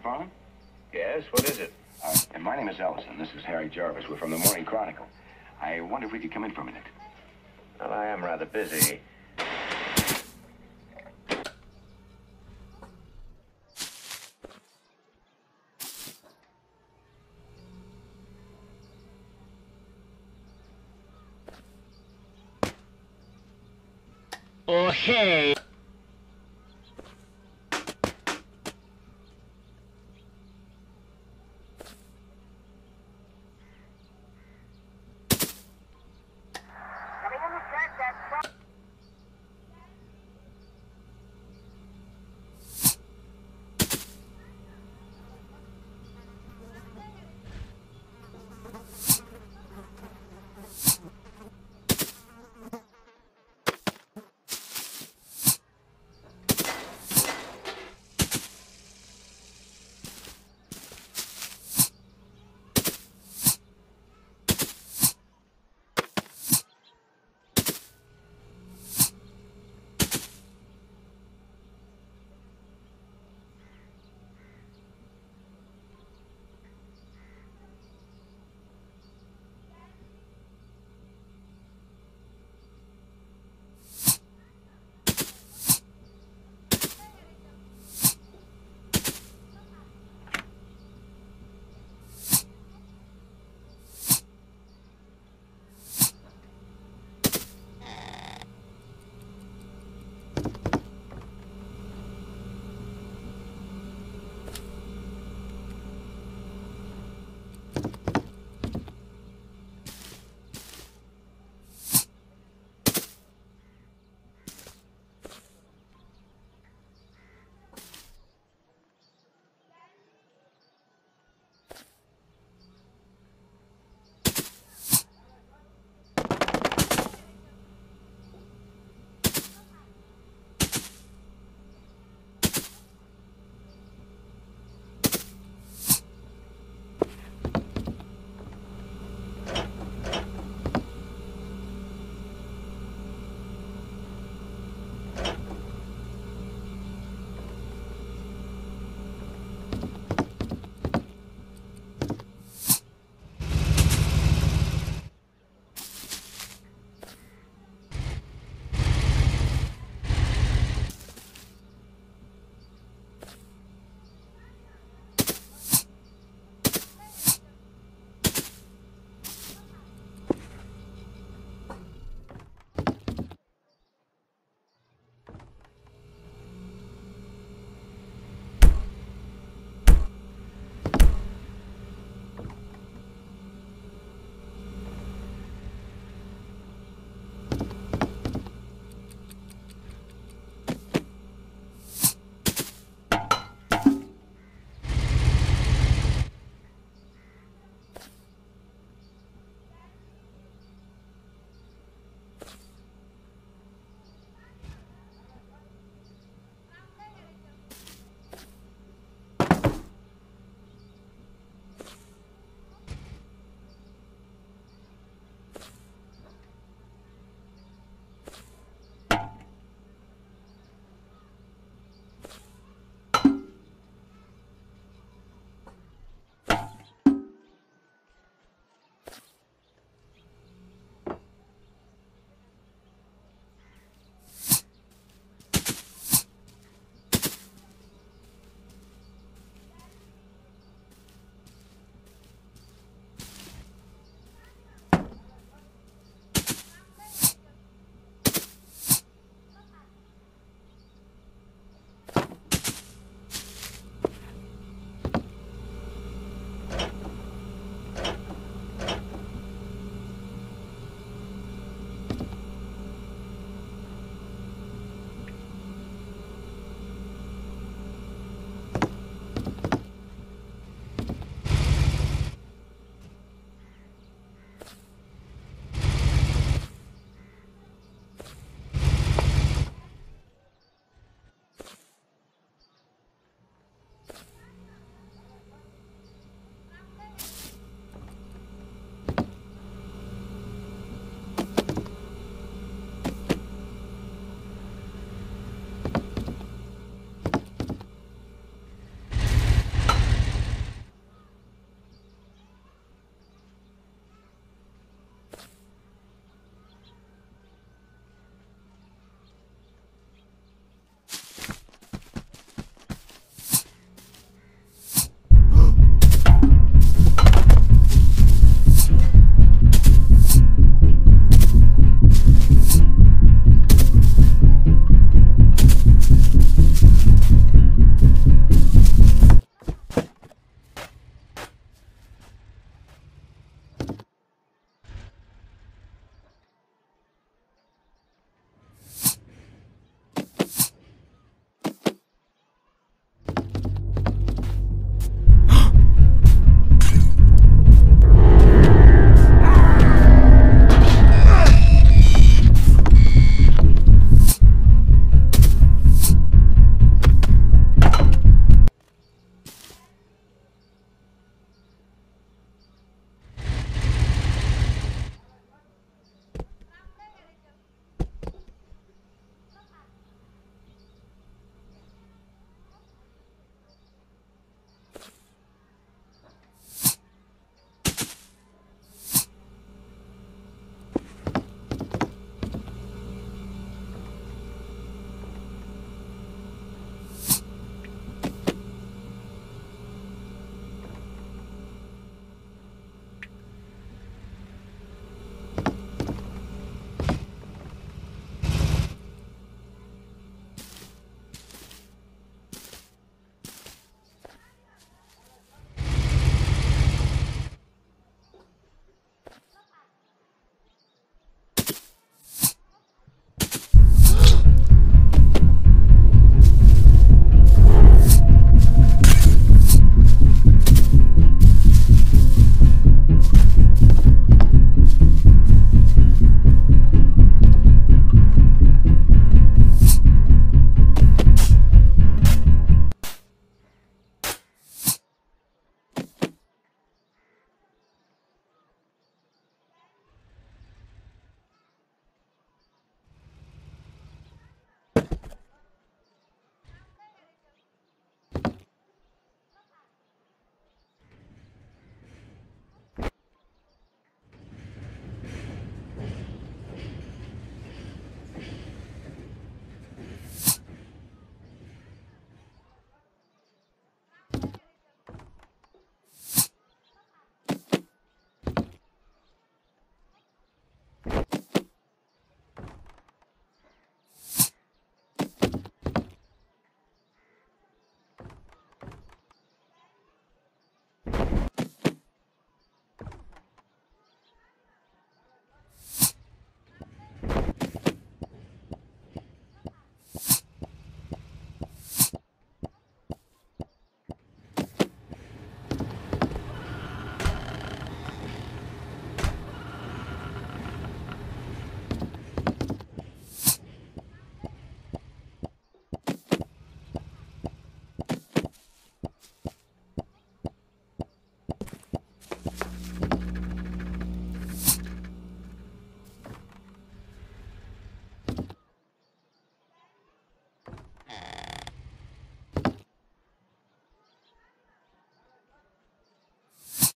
State Farm? Yes, what is it? And my name is Ellison. This is Harry Jarvis. We're from the Morning Chronicle. I wonder if we could come in for a minute. Well, I am rather busy. Oh, hey.